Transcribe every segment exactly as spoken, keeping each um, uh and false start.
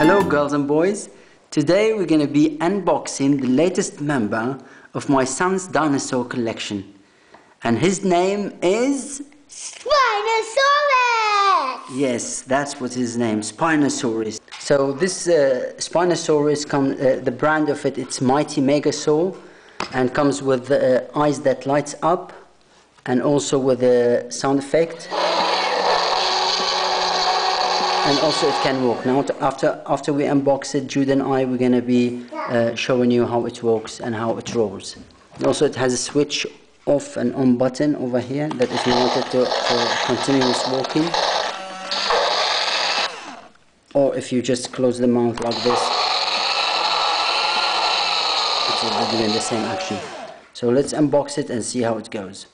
Hello girls and boys, today we're going to be unboxing the latest member of my son's dinosaur collection, and his name is... Spinosaurus! Yes, that's what his name, Spinosaurus. So this uh, Spinosaurus, come, uh, the brand of it, it's Mighty Megasaur, and comes with uh, eyes that lights up, and also with a sound effect. And also it can walk. Now after, after we unbox it, Jude and I, we're going to be uh, showing you how it walks and how it rolls. And also it has a switch off and on button over here, that if you wanted to for continuous walking, or if you just close the mouth like this, it will be doing the same action. So let's unbox it and see how it goes.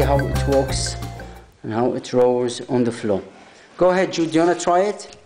How it walks and how it rolls on the floor. Go ahead, Jude, do you want to try it?